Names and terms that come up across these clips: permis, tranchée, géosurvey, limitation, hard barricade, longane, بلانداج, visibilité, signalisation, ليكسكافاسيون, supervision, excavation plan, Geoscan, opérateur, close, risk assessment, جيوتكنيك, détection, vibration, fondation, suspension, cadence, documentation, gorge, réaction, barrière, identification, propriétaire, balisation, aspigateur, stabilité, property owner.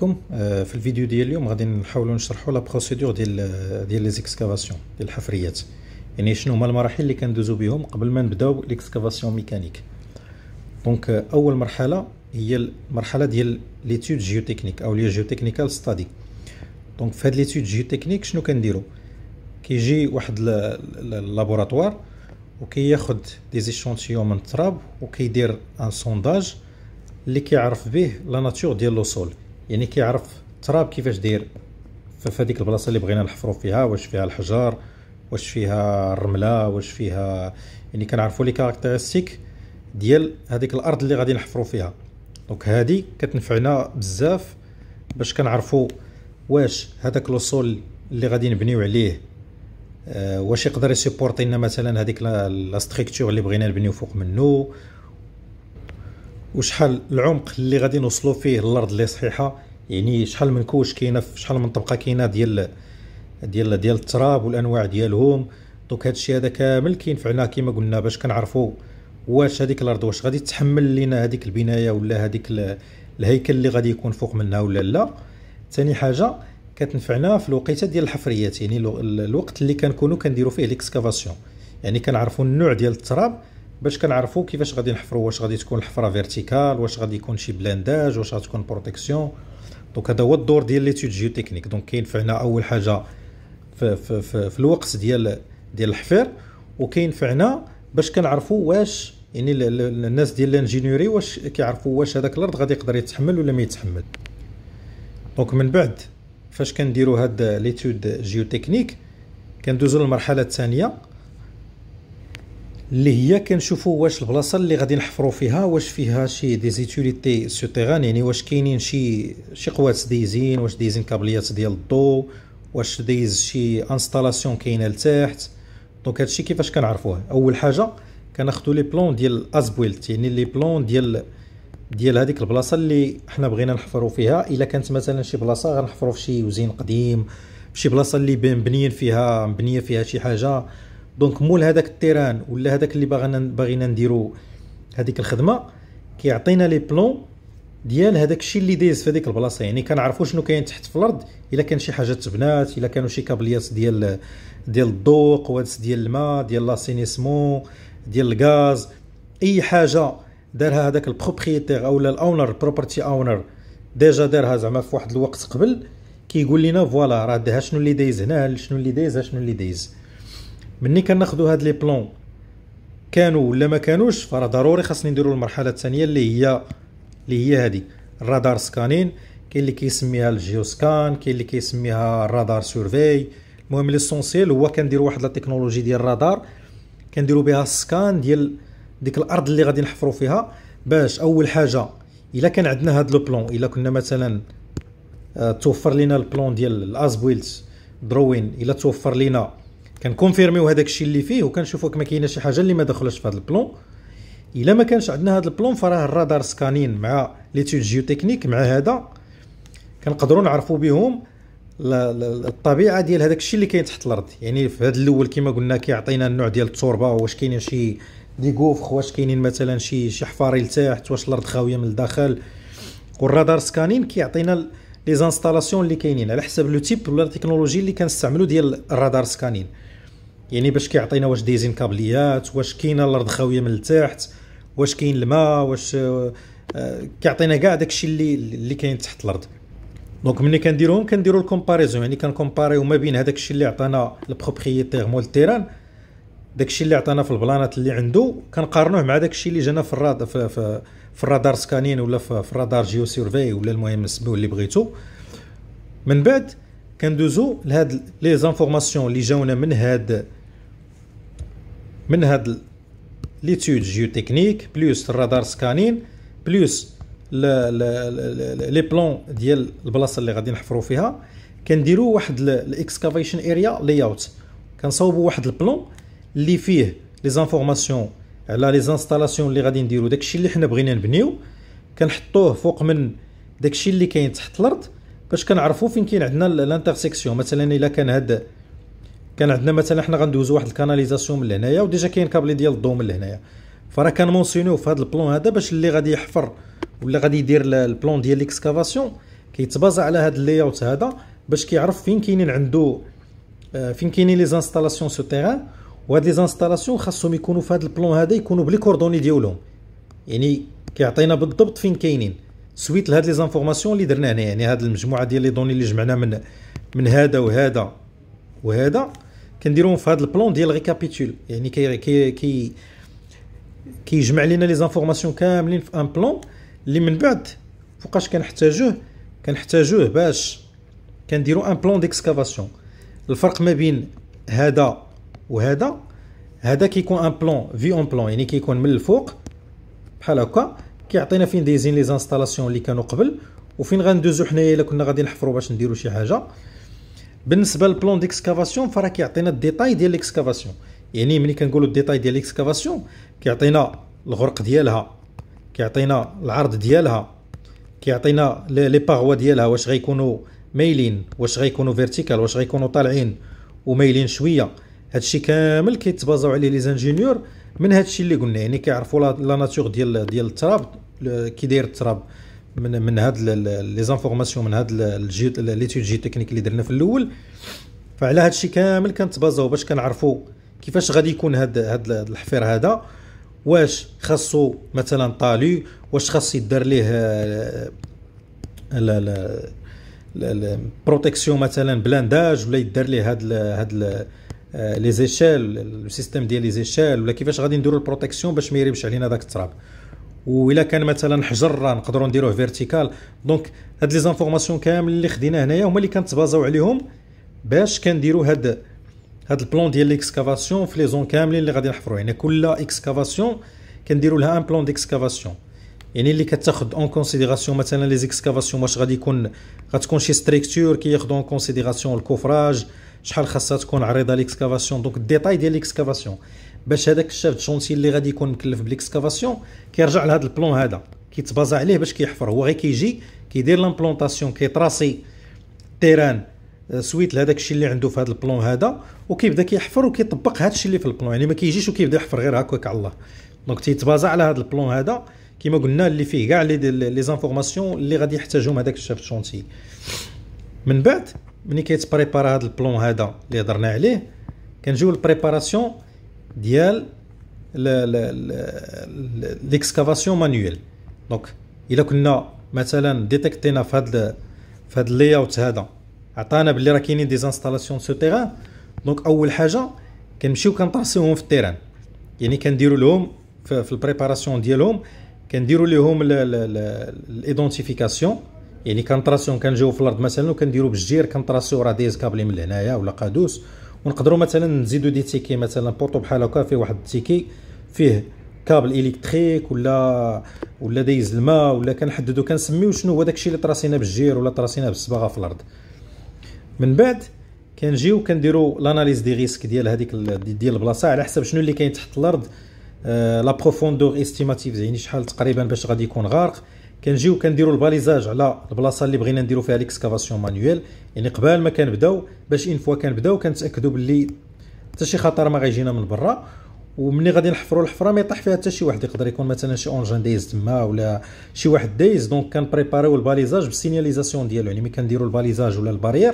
في الفيديو ديال اليوم غادي نحاولوا نشرحوا لا بروسيدور ديال لي زيكسكافاسيون ديال الحفريات، يعني شنو هما المراحل اللي كندوزو بهم قبل ما نبداو ليكسكافاسيون ميكانيك. دونك اول مرحله هي المرحله ديال ليتود جيوتكنيك او لي جيوتكنيكال ستادي. دونك في هاد ليتود جيوتكنيك شنو كنديرو؟ كيجي واحد اللابوراتوار وكياخذ دي زيشونتيون من التراب وكيدير ان سونداج اللي كيعرف به لا ناتور ديال لو سول، يعني كيعرف التراب كيفاش داير في هذيك البلاصه اللي بغينا نحفروا فيها، واش فيها الحجر، واش فيها الرمله، واش فيها، يعني كنعرفوا لي كاركتيرستيك ديال هذيك الارض اللي غادي نحفروا فيها. دونك هذه كتنفعنا بزاف باش كنعرفوا واش هذاك لو سول اللي غادي نبنيو عليه واش يقدر يسيبورتي لنا مثلا هذيك لا ستركتور اللي بغينا نبنيو فوق منه، وشحال العمق اللي غادي نوصلوا فيه الارض اللي صحيحه، يعني شحال من كوش كاينه، شحال من طبقه كاينه ديال التراب والانواع ديالهم. دونك هادشي هذا كامل كينفعنا كما قلنا باش كنعرفوا واش هذيك الارض واش غادي تحمل لينا هذيك البنايه ولا هذيك الهيكل اللي غادي يكون فوق منها ولا لا. ثاني حاجه كتنفعنا في الوقيته ديال الحفريات، يعني الوقت اللي كنكونوا كنديروا فيه ليكسكافاسيون، يعني كنعرفوا النوع ديال التراب باش كنعرفوا كيفاش غادي نحفروا، واش غادي تكون الحفره فيرتيكال، واش غادي يكون شي بلانداج، واش غتكون بروتيكسيون. دونك هذا هو الدور ديال ليتود جيوتكنيك. دونك كينفعنا اول حاجه في الوقت ديال الحفر، وكينفعنا باش كنعرفوا واش، يعني الناس ديال الانجينيوري واش كيعرفوا واش هذاك الارض غادي يقدر يتحمل ولا ما يتحمل. دونك من بعد فاش كنديروا هاد ليتود جيوتكنيك كندوزوا للمرحله الثانيه اللي هي كنشوفوا واش البلاصه اللي غادي نحفروا فيها واش فيها شي ديزيتوليتي سوتيران، يعني واش كاينين شي قوات دايزين، واش دايزين كابليات ديال الضوء، واش دايز شي انستالاسيون كاينه لتحت. دونك هادشي كيفاش كنعرفوه؟ اول حاجه كناخذو لي بلون ديال ازبويلت، يعني لي بلون ديال هذيك البلاصه اللي حنا بغينا نحفروا فيها. الا كانت مثلا شي بلاصه غنحفروا في شي وزين قديم، شي بلاصه اللي مبنيه فيها شي حاجه. دونك مول هذاك التيران ولا هذاك اللي باغينا نديرو هذيك الخدمه كيعطينا لي بلون ديال هذاك الشيء اللي دايز في هذيك البلاصه، يعني كنعرفوا شنو كاين تحت في الارض، الا كان شي حاجه تبنات، الا كانوا شي كابليات ديال الضوء، قوادس ديال الماء، ديال لاسينيسمون، ديال الغاز، اي حاجه دارها هذاك البروبريتير اولا الاونر، بروبرتي اونر ديجا دارها زعما في واحد الوقت قبل، كيقول لنا فوالا راه داها شنو اللي دايز هنا، شنو اللي دايز. مني كناخذوا هاد لي بلون كانوا ولا ما كانوش، فراه ضروري خاصني نديروا المرحله الثانيه اللي هي هذه الرادار سكانين. كاين اللي كيسميها الجيوسكان، كاين اللي كيسميها الرادار سيرفي. المهم ليسونسييل هو كنديروا واحد لا تكنولوجي ديال الرادار كنديروا بها السكان ديال ديك الارض اللي غادي نحفروا فيها، باش اول حاجه الا كان عندنا هاد لو بلون، الا كنا مثلا توفر لينا البلون ديال الازبويلت دروين، الا توفر لينا كنكونفيرميو هذاك الشيء اللي فيه وكنشوفوا ما كاينه شي حاجه اللي ما دخلش في هذا البلون. الا ما كانش عندنا هذا البلون فراه الرادار سكانين مع ليتود جيوتكنيك مع هذا كنقدروا نعرفوا بهم الطبيعه ديال هذاك الشيء اللي كاين تحت الارض. يعني في هذا الاول كما قلنا كيعطينا النوع ديال التربه، واش كاينين شي ديغوفخ، واش كاينين مثلا شي حفاري لتحت، واش الارض خاويه من الداخل. والرادار سكانين كيعطينا لي زانستالاسيون اللي كاينين على حسب لو تيب ولا التكنولوجي اللي كنستعملوا ديال الرادار سكانين، يعني باش كيعطينا واش دايزين كابليات، واش كاينه الارض خاويه من التحت، واش كاين الماء، واش كيعطينا كاع داكشي اللي كاين تحت الارض. دونك ملي كنديروهم كنديروا الكومباريزون، يعني كنكومباريو ما بين هذاك الشيء اللي عطانا البروبريتير مول التيران، داكشي اللي عطانا في البلانات اللي عنده كنقارنوه مع داكشي اللي جانا في الرادار سكانين ولا في الرادار جيو سيرفي، ولا المهم نسميوه اللي بغيتو. من بعد كندوزو لهاد لي زانفورماسيون اللي جاونا من هاد ليتود جيوتكنيك بلس الرادار سكانين بلس لي بلون ديال البلاصه اللي غادي نحفروا فيها. كنديرو واحد الاكسكافيشن اريا لي اوت، كنصاوبوا واحد البلون اللي فيه لي زانفورماسيون على لي زانستالاسيون اللي غادي نديرو، داكشي اللي حنا بغينا نبنيو كنحطوه فوق من داكشي اللي كاين تحت الارض باش كنعرفوا فين كاين عندنا الانترسيكسيون. مثلا الا كان عندنا مثلا حنا غندوزو واحد الكاناليزاسيون من لهنايا وديجا كاين كابلي ديال الضوء من لهنايا، فراه كنمونسيونيو في هذا البلون هذا باش اللي غادي يحفر ولا غادي يدير البلون ديال ليكسكافاسيون كيتبازا على هذا اللاي اوت هذا باش كيعرف فين كاينين عنده فين كاينين لي زانستالاسيون سوتيران. وهاد لي زانستالاسيون خاصهم يكونوا في هذا البلون هذا، يكونوا بلي كوردوني ديالهم، يعني كيعطينا بالضبط فين كاينين سويت لهاد لي زانفورماسيون اللي درنا هنا. يعني هاد المجموعه ديال لي دوني اللي جمعنا من هذا وهذا وهذا كنديروهم في هاد البلون ديال ريكابيتول، يعني كي كي كي كيجمع لينا لي زانفورماسيون كاملين في ان بلون اللي من بعد فوقاش كنحتاجوه باش كنديروا ان بلون ديكسكافاسيون. الفرق ما بين هذا وهذا، هذا كيكون ان بلون في اون بلون، يعني كيكون من الفوق بحال هكا كيعطينا فين دايزين لي زانستالاسيون اللي كانوا قبل وفين غندوزو حنايا الا كنا غادي نحفروا باش نديروا شي حاجه. بالنسبه للبلون ديكسكافاسيون فراه كيعطينا الديتاي ديال ليكسكافاسيون، يعني ملي كنقولوا الديتاي ديال ليكسكافاسيون كيعطينا الغرق ديالها، كيعطينا العرض ديالها، كيعطينا لي باغوا ديالها واش غيكونوا مايلين، واش غيكونوا فيرتيكال، واش غيكونوا طالعين ومايلين شويه. هادشي كامل كيتبازاو عليه لي زانجينيور من هادشي اللي قلنا، يعني كيعرفوا لا ناتور ديال التراب كي داير التراب من هاد لي زانفورماسيون من هاد ليتيود جي تكنيك اللي درنا في الاول. فعلى هادشي كامل كنتبازاو باش كنعرفوا كيفاش غادي يكون هاد الحفير هذا، واش خاصو مثلا طالي، واش خاص يدار ليه لا بروتيكسيون مثلا بلانداج، ولا يدار ليه هاد لي زيشال السيستم ديال لي زيشال، ولا كيفاش غادي نديروا البروتيكسيون باش ما يريبش علينا داك التراب. وإلا كان مثلا حجر نقدروا نديروه فيرتيكال. دونك هاد لي زانفورماسيون كامل اللي خدينا هنايا هما اللي كنتبازاو عليهم باش كنديروا هاد البلون ديال ليكسكافاسيون في لي زون كاملين اللي غادي نحفروا. يعني كل اكسكافاسيون كنديروا لها ان بلون ديكسكافاسيون، يعني اللي كتاخذ اون كونسيديراسيون مثلا لي زيكسكافاسيون واش غادي يكون غتكون شي ستركتور، كياخذوا اون كونسيديراسيون الكوفراج، شحال خاصها تكون عريضه ليكسكافاسيون. دونك الديتاي ديال ليكسكافاسيون باش هذاك الشاف شونتي اللي غادي يكون مكلف بالاكسكافاسيون كيرجع لهذا البلون هذا كيتبازا عليه باش كيحفر. هو غير كيجي كيدير لامبلونطاسيون، كيطراسي التيران سويت لهذاك الشيء اللي عنده في هذا البلون هذا، وكيبدا كيحفر وكيطبق هذا الشيء اللي في البلون. يعني ما كيجيش وكيبدا يحفر غير هكاك على الله. دونك تيتبازا على هذا البلون هذا كما قلنا اللي فيه كاع لي زانفورماسيون اللي غادي يحتاجهم هذاك الشاف شونتي. من بعد ملي كيتبريبار هذا البلون هذا اللي هضرنا عليه كنجيو للبريباراسيون ديال ليكسكافاسيون مانيويل. دونك الا كنا مثلا ديتيكتينا في هذا اللاي اوت هذا عطانا بلي راه كاينين دي زانستالاسيون سوتيران، دونك اول حاجه كنمشيو كنطرسيوهم في التيران، يعني كنديروا لهم في البريباراسيون ديالهم كنديروا لهم الايدونتيفيكاسيون، يعني كنطراسيو كنجيو في الارض مثلا وكنديروا بالجير كنطراسيو راه دايز كابلي من هنايا ولا قادوس، ونقدروا مثلا نزيدوا دي تيكي مثلا بورطو بحال هكا فيه واحد التيكي فيه كابل الكتريك ولا دايز الماء، ولا كنحددوا كنسميو شنو هو داكشي اللي طراسينا بالجير ولا طراسينا بالصباغه في الارض. من بعد كنجيو كنديروا لاناليز دي ريسك ديال هذيك ديال البلاصه على حسب شنو اللي كاين تحت الارض، لا بروفوندور استيماتيف يعني شحال تقريبا باش غادي يكون غارق. كنجيو كنديروا الباليزاج على البلاصه اللي بغينا نديروا فيها ليكسكافاسيون مانيويل، يعني قبل ما كنبداو باش ان فوا كنبداو كنتاكدوا باللي حتى شي خطر ما غيجينا من برا، وملي غادي نحفروا الحفره ما يطيح فيها حتى شي واحد. يقدر يكون مثلا شي اونجين دايز تما ولا شي واحد دايز. دونك كنبريباريو الباليزاج بالسينياليزاسيون ديالو، يعني ملي كنديروا الباليزاج ولا البارير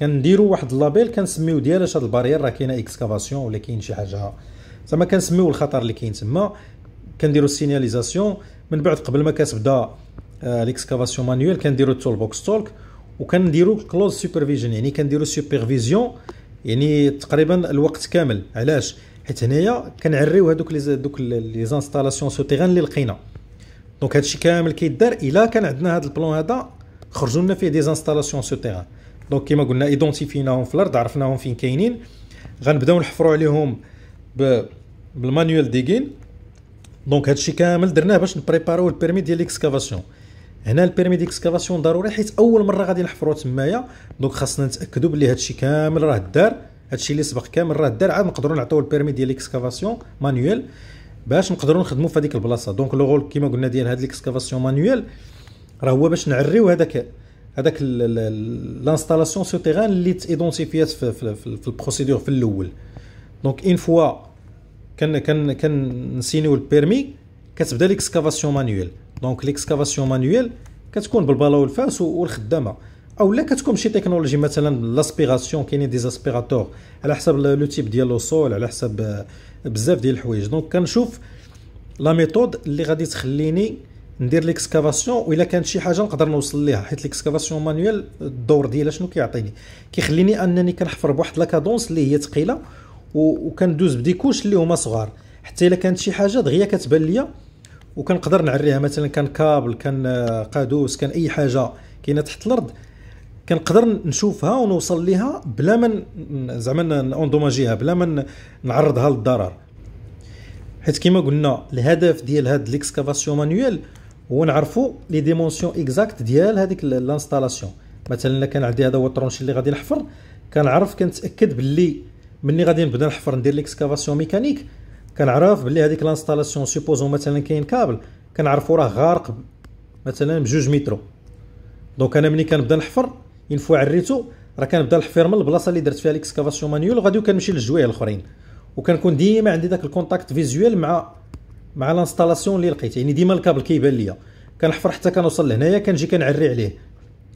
كنديروا واحد اللابيل كنسميو ديال اش هاد البارير راه كاينه اكسكافاسيون ولا كاين شي حاجه، زعما كنسميو الخطر اللي كاين تما، كنديروا السينياليزاسيون. من بعد قبل ما كتبدا ليكسكافاسيون مانيوال كنديروا التول بوكس تولك، وكنديروا كلوز سوبرفيجن، يعني كنديروا سوبرفيزيون يعني تقريبا الوقت كامل. علاش؟ حيت هنايا كنعريو هذوك لي زانستالاسيون سوتيران اللي لقينا. دونك هادشي كامل كيدار الا كان عندنا هذا البلون هذا خرجوا لنا فيه دي زانستالاسيون سوتيران. دونك كما قلنا ايدونتيفيناهم في الارض، عرفناهم فين كاينين، غنبداو نحفروا عليهم بالمانيوال ديغين. دونك هادشي كامل درناه باش نبريباريو البيرمي ديال ليكسكافاسيون. هنا البيرمي ديكسكافاسيون ضروري حيت اول مره غادي نحفروا تمايا، دونك خاصنا نتاكدوا بلي هادشي كامل راه دار، هادشي اللي سبق كامل راه دار، عاد نقدروا نعطيو البيرمي ديال ليكسكافاسيون مانيوال باش نقدروا نخدموا في هذيك البلاصه. دونك لو رول كما قلنا ديال هاد ليكسكافاسيون مانيوال راه هو باش نعريو هذاك لانستالاسيون سوتيران اللي تيدونتيفيات في البروسيدور في الاول. دونك اون فوا كنسينيو البيرمي كتبدا ليكسكافاسيون مانيويل. دونك ليكسكافاسيون مانيويل كتكون بالبلا والفاس والخدامه. اولا كتكون شي تكنولوجي مثلا لاسبيغاسيون، كاينين دي اسبيغاتور على حسب لو تيب ديال لو سول، على حسب بزاف ديال الحوايج. دونك كنشوف لا ميثود اللي غادي تخليني ندير ليكسكافاسيون، وإلا كانت شي حاجه نقدر نوصل ليها، حيت ليكسكافاسيون مانيوال الدور ديالها شنو كيعطيني؟ كيخليني انني كنحفر بواحد لا كادونس اللي هي ثقيله وكندوز بديكوش اللي هما صغار، حتى الا كانت شي حاجه دغيا كتبان ليا وكنقدر نعريها. مثلا كان كابل، كان قادوس، كان اي حاجه كاينه تحت الارض كنقدر نشوفها ونوصل ليها بلا ما زعما نوندوماجيها، بلا ما نعرضها للضرر، حيت كما قلنا الهدف ديال هاد ليكسكافاسيون مانيوال هو نعرفوا لي ديمونسيون اكزاكت ديال هذيك لانستالاسيون. مثلا الا كان عندي هذا هو الترونشي اللي غادي نحفر، كنعرف كنتاكد باللي ملي غادي نبدا نحفر ندير ليكسكافاسيون ميكانيك كنعرف باللي هذيك لانستالاسيون سيبوزون مثلا كاين كابل كنعرفوا راه غارق مثلا بجوج مترو، دونك انا ملي كنبدا نحفر اون فوا عريتو راه كنبدا نحفر من البلاصه اللي درت فيها ليكسكافاسيون مانيول، وغادي كنمشي للجوايع الاخرين، وكنكون ديما عندي داك الكونتاكت فيزيوال مع لانستالاسيون اللي لقيت. يعني ديما الكابل كيبان ليا، كنحفر حتى كنوصل لهنايا كنجي كنعري عليه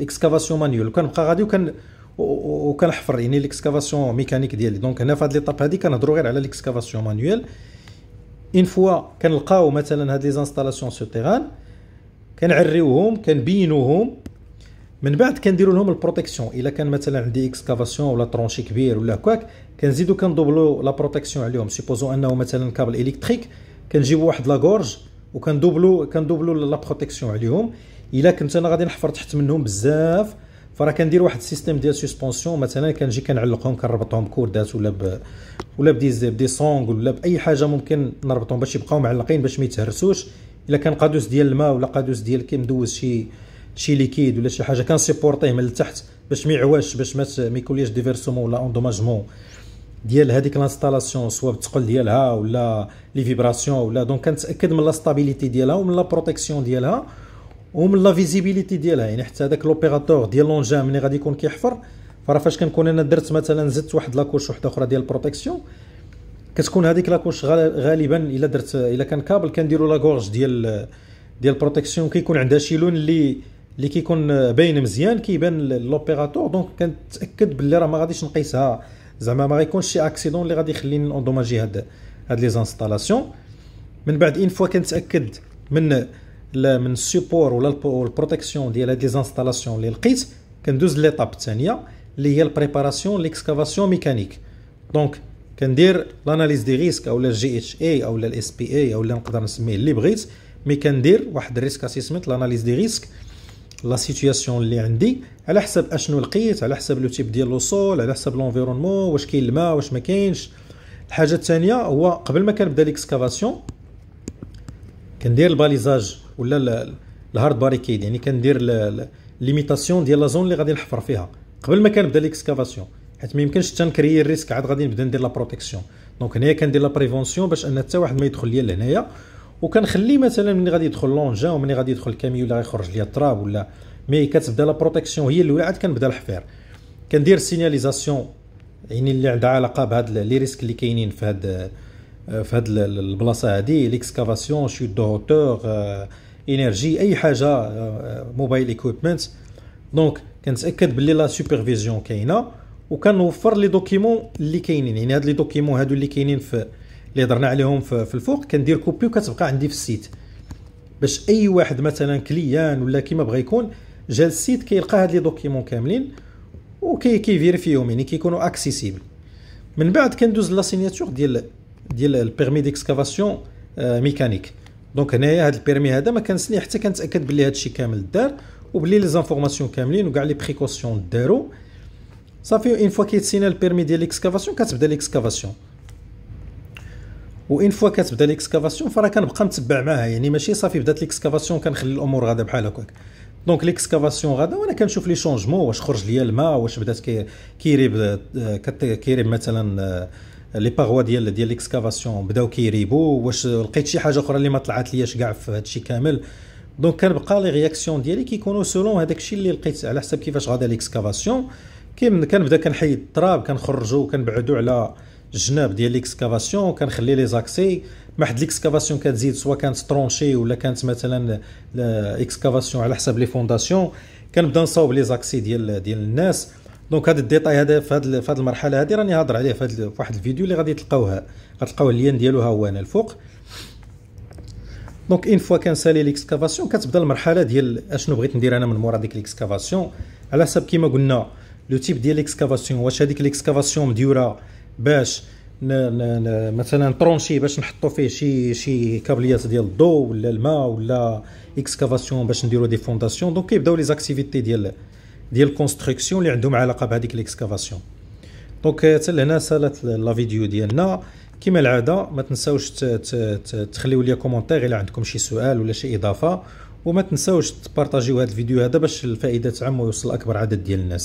اكسكافاسيون مانيول، وكنبقى غادي وكنحفر يعني ليكسكافاسيون ميكانيك ديالي. دونك هنا في هاد ليطاب هادي كنهضروا غير على ليكسكافاسيون مانيول. اون فوا كنلقاو مثلا هاد لي زانستالاسيون سوتيران كنعريوهم كنبينوهم، من بعد كنديروا لهم البروتيكسيون. الا كان مثلا عندي اكسكافاسيون ولا ترونشي كبير ولا هكاك كنزيدو كندوبلو لا بروتيكسيون عليهم. سيبوزو انه مثلا كابل الكتريك كنجيبو واحد لا غورج وكندوبلو لا بروتيكسيون عليهم. الا كنت انا غادي نحفر تحت منهم بزاف فراه كندير واحد السيستيم ديال سسبونسيون، مثلا كنجي كنعلقهم كنربطهم بكوردات ولا بدي سونغ ولا باي حاجه ممكن نربطهم باش يبقاو معلقين باش ما يتهرسوش. الا كان قادوس ديال الماء ولا قادوس ديال كيمدوز شي ليكيد ولا شي حاجه كنسيبورطيه من التحت باش ما يعواش، باش ما يكونليش ديفيرسمون ولا اندوماجمون ديال هذيك لانستالاسيون سواء بالثقل ديالها ولا لي فيبراسيون ولا. دونك كنتاكد من لا ستابيليتي ديالها ومن لا بروتيكسيون ديالها ومن لا فيزيبيليتي ديالها. يعني حتى هذاك لوبيراتور ديال لونجان ملي غادي يكون كيحفر فراه فاش كنكون انا درت مثلا زدت واحد لاكوش وحده اخرى ديال البروتيكسيون كتكون هذيك لاكوش غالبا الا كان كابل كنديروا لا غورج ديال البروتيكسيون كيكون عندها شي لون اللي كيكون باين مزيان كيبان لوبيراتور. دونك كنتاكد باللي راه ما غاديش نقيسها، زعما ما غيكونش شي اكسيدون اللي غادي يخليني نوندوماجي هاد لي زانستالاسيون. من بعد اون فوا كنتاكد من السيبور ولا البروتيكسيون ديال هاد لي زانستالاسيون اللي لقيت، كندوز ليطاب الثانيه اللي هي البريباراسيون ليكسكافاسيون ميكانيك. دونك كندير لاناليز دي ريسك اولا الجي اتش اي اولا الاس بي اي اولا نقدر نسميه اللي بغيت، مي كندير واحد الريسك اسيسمنت لاناليز دي ريسك لا سيتوياسيون اللي عندي على حسب اشنو لقيت، على حسب لو تيب ديال لو سول، على حسب لونفيرونمون واش كاين الماء واش ما كاينش. الحاجه الثانيه هو قبل ما كنبدا ليكسكافاسيون كندير الباليزاج ولا الهارد باريكيد، يعني كندير ليميتاسيون ديال لا زون اللي غادي نحفر فيها قبل ما كنبدا ليكسكافاسيون، حيت ما يمكنش حتى نكري الريسك عاد غادي نبدا ندير لا بروتيكسيون. دونك هنايا كندير لا بريفونسيون باش ان حتى واحد ما يدخل ليا لهنايا، وكنخلي مثلا ملي غادي يدخل لونجان وملي غادي يدخل الكاميو اللي غيخرج ليا التراب ولا مي كتبدا لا بروتيكسيون هي الاولى عاد كنبدا الحفير. كندير سيناليزاسيون يعني اللي عندها علاقه بهاد لي ريسك اللي كاينين في هاد البلاصه هادي، ليكسكافاسيون شو دو هوتور انرجي اي حاجه موبايل ايكويبمنت. دونك كنتاكد باللي لا سوبرفيزيون كاينه وكنوفر لي دوكيمون اللي كاينين، يعني هاد لي دوكيمون هادو اللي كاينين في اللي هضرنا عليهم في الفوق كندير كوبي وكتبقى عندي في السيت باش اي واحد مثلا كليان ولا كيما بغى يكون جا للسيت كيلقى هاد لي دوكيمون كاملين وكيفيريفيهم، يعني كيكونوا اكسيسيبل. من بعد كندوز لا سيناتور ديال البيرمي ديكسكافاسيون ميكانيك. دونك هنايا هاد البيرمي هذا ما كنسني حتى كنتاكد بلي هادشي كامل دار وبلي لي زانفورماسيون كاملين وكاع لي بريكوسيون دارو صافي. اون فوا كيتسينا البيرمي ديال ليكسكافاسيون كتبدا ليكسكافاسيون، وان فوا كتبدا ليكسكافاسيون فراه كنبقى متبع معاها، يعني ماشي صافي بدات ليكسكافاسيون كنخلي الامور غادا بحال هكاك. دونك ليكسكافاسيون غادا وانا كنشوف لي شونجمون، واش خرج ليا الماء، واش بدات كيريب مثلا لي باغوا ديال ليكسكافاسيون بداو كيريبو، واش لقيت شي حاجه اخرى اللي ما طلعت لياش كاع في هادشي كامل. دونك كنبقى لي رياكسيون ديالي كيكونوا سولون هذاك الشيء اللي لقيت على حسب كيفاش غادا ليكسكافاسيون. كنبدا كنحيد التراب كنخرجو كنبعدو على الجناب ديال ليكسكافاسيون، كنخلي لي زاكسي ما واحد ليكسكافاسيون كتزيد سواء كانت ترونشي ولا كانت مثلا اكسكافاسيون على حسب لي فونداسيون، كنبدا نصاوب لي زاكسي ديال الناس. دونك هذا الديتاي هذا في هذه المرحله هذه راني هضر عليه في واحد الفيديو اللي غادي تلقاوها، غتلقاو اللين ديالو ها هو هنا الفوق. دونك اون فوا كنسالي ليكسكافاسيون كتبدا المرحله ديال اشنو بغيت ندير انا من مورا ديك ليكسكافاسيون، على حسب كما قلنا لو تيب ديال ليكسكافاسيون، واش هذيك ليكسكافاسيون مديوره باش مثلا ترونشي باش نحطو فيه شي كابليات ديال الضوء ولا الماء، ولا اكسكافاسيون باش نديرو دي فونداسيون. دونك كيبداو لي زاكتيفيتي ديال الكونستركسيون اللي عندهم علاقه بهذيك الاكسكافاسيون. دونك حتى لهنا سالت لا فيديو ديالنا كما العاده. ما تنساوش تخليو ليا كومونتير الا عندكم شي سؤال ولا شي اضافه، وما تنساوش تبارطاجيو هذا الفيديو هذا باش الفائده تعم ويوصل اكبر عدد ديال الناس.